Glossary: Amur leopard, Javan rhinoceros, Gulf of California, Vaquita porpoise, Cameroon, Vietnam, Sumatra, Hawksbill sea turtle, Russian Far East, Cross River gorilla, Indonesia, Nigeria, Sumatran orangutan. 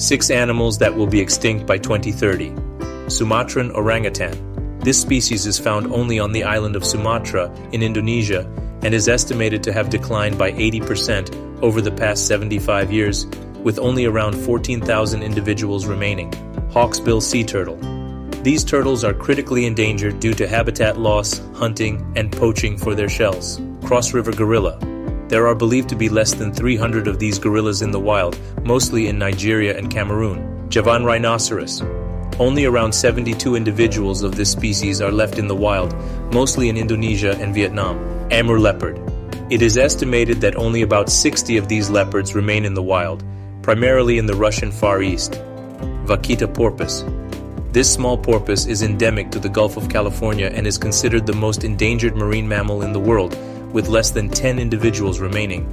6 animals that will be extinct by 2030. Sumatran orangutan. This species is found only on the island of Sumatra in Indonesia and is estimated to have declined by 80% over the past 75 years, with only around 14,000 individuals remaining. Hawksbill sea turtle. These turtles are critically endangered due to habitat loss, hunting, and poaching for their shells. Cross River gorilla. There are believed to be less than 300 of these gorillas in the wild, mostly in Nigeria and Cameroon. Javan rhinoceros. Only around 72 individuals of this species are left in the wild, mostly in Indonesia and Vietnam. Amur leopard. It is estimated that only about 60 of these leopards remain in the wild, primarily in the Russian Far East. Vaquita porpoise. This small porpoise is endemic to the Gulf of California and is considered the most endangered marine mammal in the world, with less than 10 individuals remaining.